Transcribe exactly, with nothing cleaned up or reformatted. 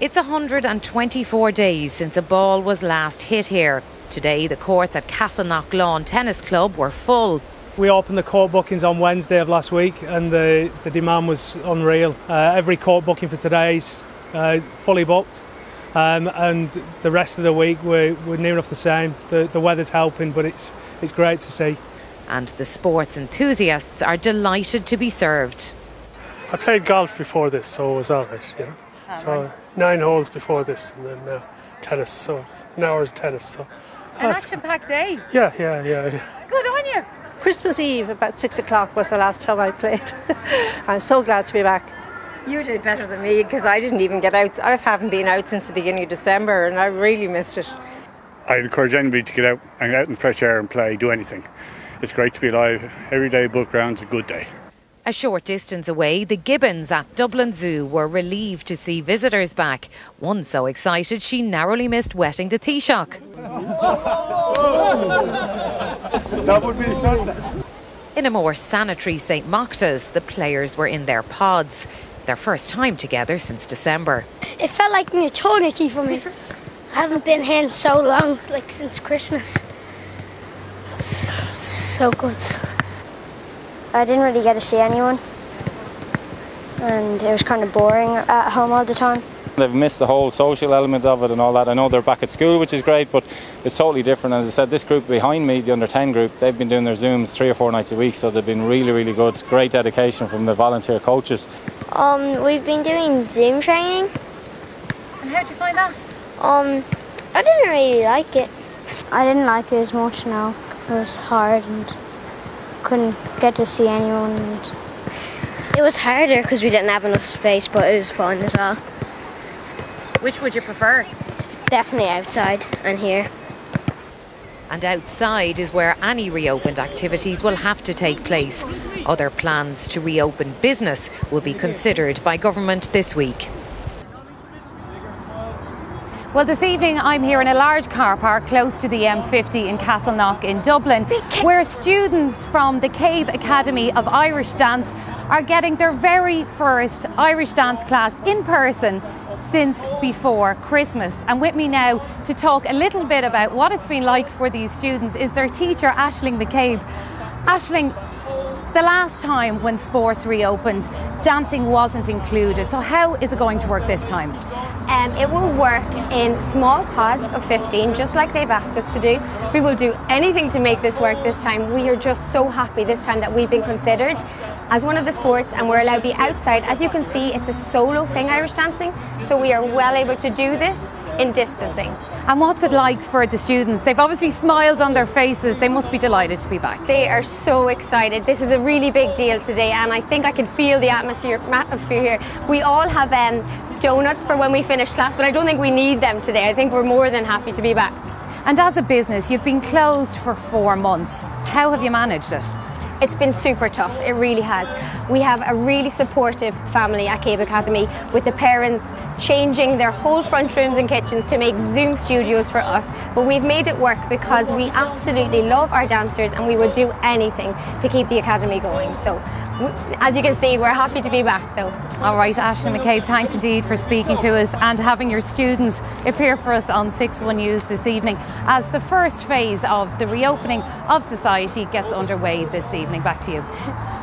It's one hundred twenty-four days since a ball was last hit here. Today, the courts at Castleknock Lawn Tennis Club were full. We opened the court bookings on Wednesday of last week and the, the demand was unreal. Uh, every court booking for today's uh, fully booked, um, and the rest of the week we're, we're near enough the same. The, the weather's helping, but it's, it's great to see. And the sports enthusiasts are delighted to be served. I played golf before this, so it was all right, you know. So nine holes before this, and then uh, tennis, so an hour's tennis. So an action-packed day. Yeah, yeah, yeah, yeah. Good on you. Christmas Eve, about six o'clock, was the last time I played. I'm so glad to be back. You did better than me because I didn't even get out. I haven't been out since the beginning of December, and I really missed it. I'd encourage anybody to get out and get out in fresh air and play, do anything. It's great to be alive. Every day above ground's a good day. A short distance away, the gibbons at Dublin Zoo were relieved to see visitors back. One so excited she narrowly missed wetting the Taoiseach. That would be a shot. In a more sanitary St Mocta's, the players were in their pods. Their first time together since December. It felt like new tonicky for me. I haven't been here in so long, like since Christmas. It's, it's so good. I didn't really get to see anyone and it was kind of boring at home all the time. They've missed the whole social element of it and all that. I know they're back at school, which is great, but it's totally different. As I said, this group behind me, the under ten group, they've been doing their Zooms three or four nights a week, so they've been really, really good. Great dedication from the volunteer coaches. Um, we've been doing Zoom training. And how did you find that? Um, I didn't really like it. I didn't like it as much now. It was hard and couldn't get to see anyone. It was harder because we didn't have enough space, but it was fun as well. Which would you prefer? Definitely outside and here. And outside is where any reopened activities will have to take place. Other plans to reopen business will be considered by government this week. Well, this evening I'm here in a large car park close to the M fifty in Castleknock in Dublin, where students from the Cabe Academy of Irish Dance are getting their very first Irish dance class in person since before Christmas. And with me now to talk a little bit about what it's been like for these students is their teacher, Aisling McCabe. Aisling, the last time when sports reopened, dancing wasn't included. So how is it going to work this time? Um, it will work in small pods of fifteen, just like they've asked us to do. We will do anything to make this work this time. We are just so happy this time that we've been considered as one of the sports and we're allowed to be outside. As you can see, it's a solo thing, Irish dancing, so we are well able to do this in distancing. And what's it like for the students? They've obviously smiles on their faces. They must be delighted to be back. They are so excited. This is a really big deal today, and I think I can feel the atmosphere, atmosphere here. We all have um, donuts for when we finish class, but I don't think we need them today. I think we're more than happy to be back. And as a business, you've been closed for four months. How have you managed it? It's been super tough, it really has. We have a really supportive family at Cabe Academy, with the parents changing their whole front rooms and kitchens to make Zoom studios for us. But we've made it work because we absolutely love our dancers and we would do anything to keep the academy going. So, as you can see, we're happy to be back though. All right, Aisling McCabe, thanks indeed for speaking to us and having your students appear for us on six one News this evening as the first phase of the reopening of society gets underway this evening. Back to you.